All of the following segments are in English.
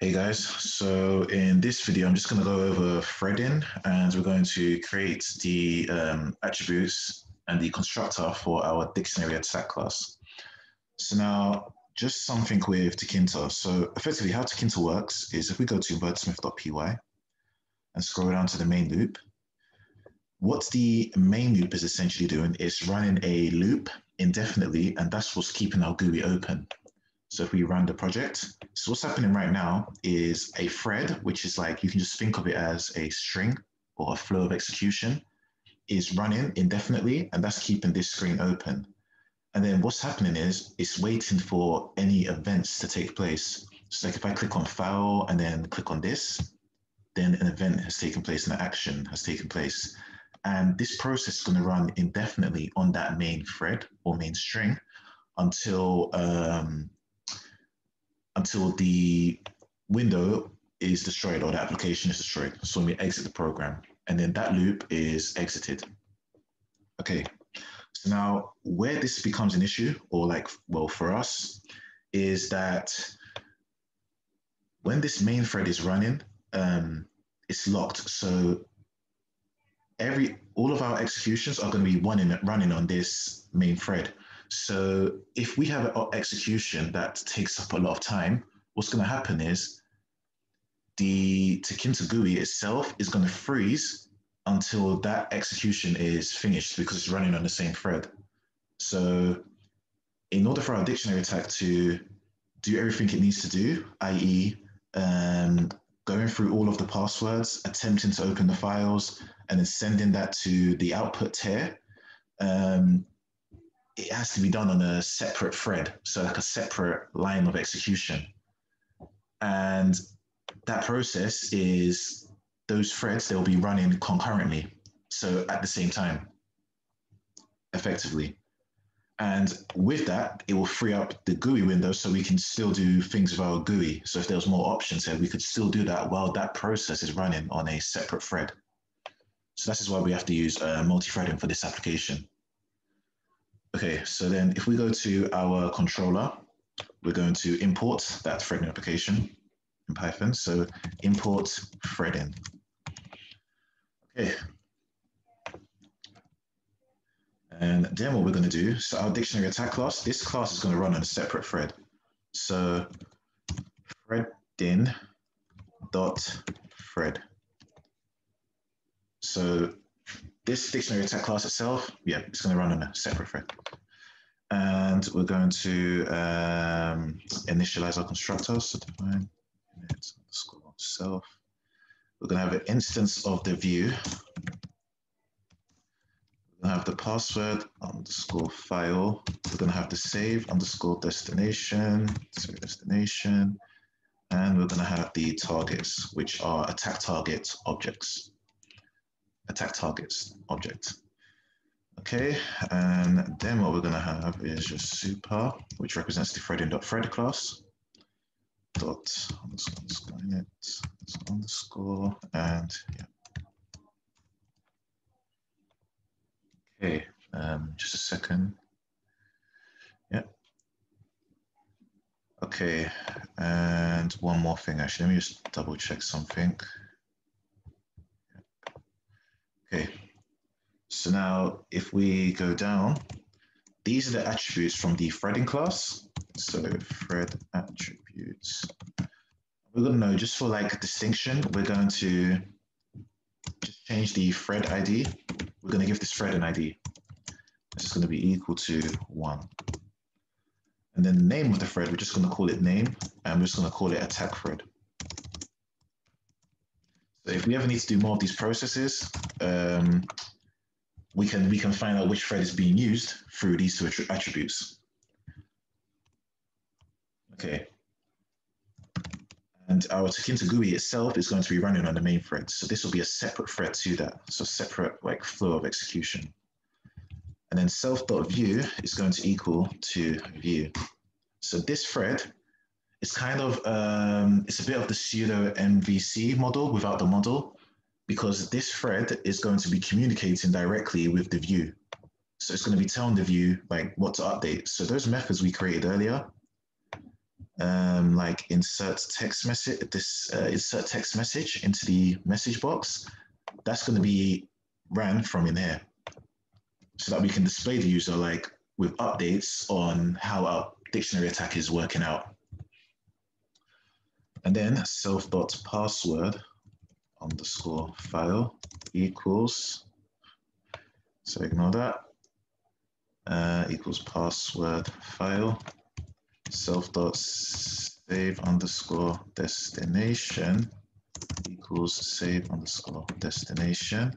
Hey guys, so in this video, I'm just going to go over threading, and we're going to create the attributes and the constructor for our dictionary attack class. So now, just something with Tkinter. So effectively, how Tkinter works is if we go to wordsmith.py and scroll down to the main loop, what the main loop is essentially doing is running a loop indefinitely, and that's what's keeping our GUI open. So if we run the project, so what's happening right now is a thread, which is like, you can just think of it as a string or a flow of execution, is running indefinitely, and that's keeping this screen open. And then what's happening is it's waiting for any events to take place. So like if I click on file and then click on this, then an event has taken place and an action has taken place. And this process is going to run indefinitely on that main thread or main string until the window is destroyed or the application is destroyed. So we exit the program, and then that loop is exited. Okay, so now where this becomes an issue, or like, well, for us, is that when this main thread is running, it's locked. So all of our executions are going to be running on this main thread. So if we have an execution that takes up a lot of time, what's going to happen is the Tkinter GUI itself is going to freeze until that execution is finished because it's running on the same thread. So in order for our dictionary attack to do everything it needs to do, i.e. going through all of the passwords, attempting to open the files, and then sending that to the output tier, it has to be done on a separate thread, so like a separate line of execution. And that process is those threads, they'll be running concurrently, so at the same time, effectively. And with that, it will free up the GUI window so we can still do things with our GUI. So if there was more options here, we could still do that while that process is running on a separate thread. So this is why we have to use multi-threading for this application. Okay, so then if we go to our controller, we're going to import that threading application in Python. So import threading. Okay. And then what we're going to do, so our dictionary attack class, this class is going to run on a separate thread. So threading.thread. So this dictionary attack class itself, yeah, it's going to run on a separate thread. And we're going to initialize our constructor. So define init underscore self. We're going to have an instance of the view. We're going to have the password underscore file. We're going to have the save underscore destination, save destination. And we're going to have the targets, which are attack target objects. Attack targets object. Okay, and then what we're going to have is just super, which represents the threading.thread class. Dot underscore underscore init underscore, and yeah. Okay, just a second. Yeah. Okay, and one more thing actually. Let me just double check something. Okay, so now if we go down, these are the attributes from the threading class. So thread attributes. We're going to know, just for like distinction, we're going to just change the thread ID. We're going to give this thread an ID. This is going to be equal to 1. And then the name of the thread, we're just going to call it name, and we're just going to call it attack thread. So if we ever need to do more of these processes, we can find out which thread is being used through these two attributes. Okay. And our Tkinter GUI itself is going to be running on the main thread. So this will be a separate thread to that. So separate like flow of execution. And then self.view is going to equal to view. So this thread, it's kind of, it's a bit of the pseudo MVC model without the model, because this thread is going to be communicating directly with the view. So it's going to be telling the view like what to update. So those methods we created earlier, like insert text message into the message box, that's going to be ran from in here, so that we can display the user like with updates on how our dictionary attack is working out. And then self.password_file equals, so ignore that, equals password file, self.save_destination equals save_destination,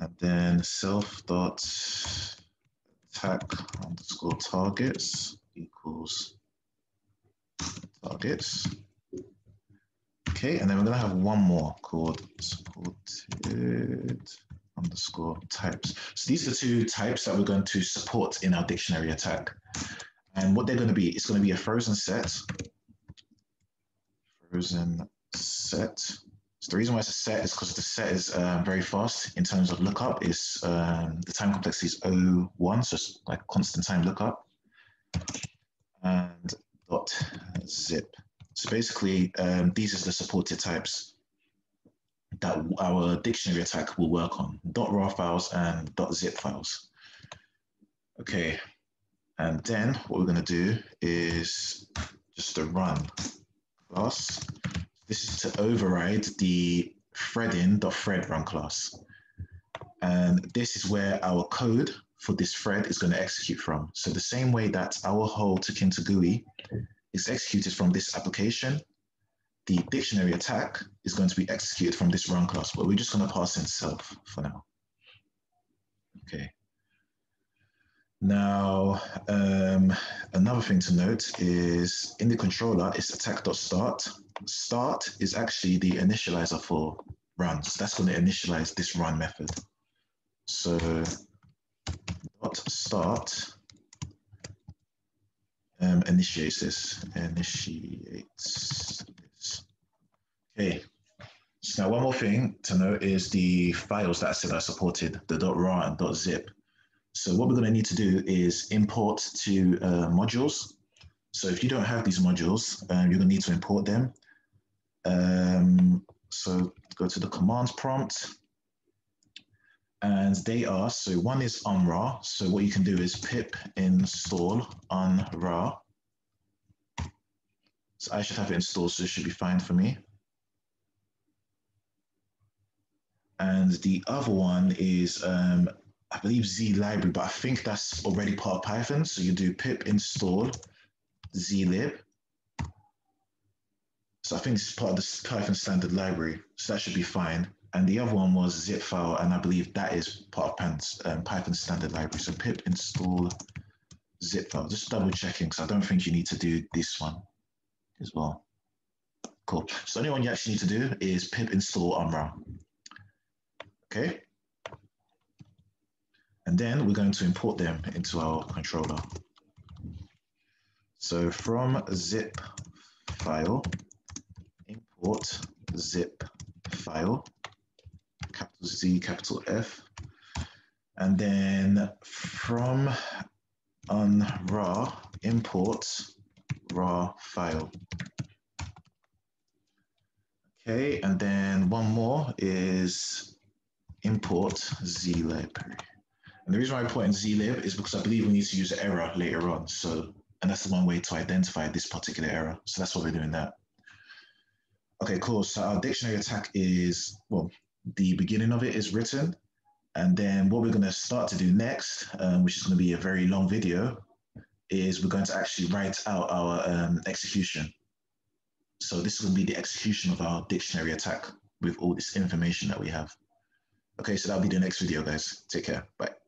and then self.attack_targets equals targets. Okay, and then we're going to have one more called supported_types. So these are two types that we're going to support in our dictionary attack. And what they're going to be, it's going to be a frozen set. So the reason why it's a set is because the set is very fast in terms of lookup. Is the time complexity is 0.1, so it's like constant time lookup. And dot zip. So basically, these are the supported types that our dictionary attack will work on, .rar files and .zip files. Okay, and then what we're going to do is just a run class. This is to override the threading.thread run class. And this is where our code for this thread is going to execute from. So the same way that our whole Tkinter GUI is executed from this application, the dictionary attack is going to be executed from this run class, but we're just going to pass in self for now. Okay. Now, another thing to note is in the controller, it's attack.start. Start is actually the initializer for runs. That's going to initialize this run method. So .start initiates this. Okay, so now one more thing to note is the files that I said I supported, the .rar and .zip. So what we're going to need to do is import to modules. So if you don't have these modules, you're going to need to import them. So go to the command prompt. And they are, so one is unrar. So what you can do is pip install unrar. So I should have it installed, so it should be fine for me. And the other one is, I believe zlib, but I think that's already part of Python. So you do pip install zlib. So I think it's part of the Python standard library. So that should be fine. And the other one was zip file, and I believe that is part of Python standard library. So pip install zip file. Just double checking, because I don't think you need to do this one as well. Cool. So the only one you actually need to do is pip install unrar. Okay. And then we're going to import them into our controller. So from zip file, import zip file, capital Z, capital F. And then from unrar, import rar file. Okay, and then one more is import zlib. And the reason why I put in zlib is because I believe we need to use an error later on. So, and that's the one way to identify this particular error. So that's why we're doing that. Okay, cool. So our dictionary attack is, well, the beginning of it is written. And then what we're going to start to do next, which is going to be a very long video, is we're going to actually write out our execution. So this will be the execution of our dictionary attack with all this information that we have. Okay, so that'll be the next video, guys. Take care. Bye.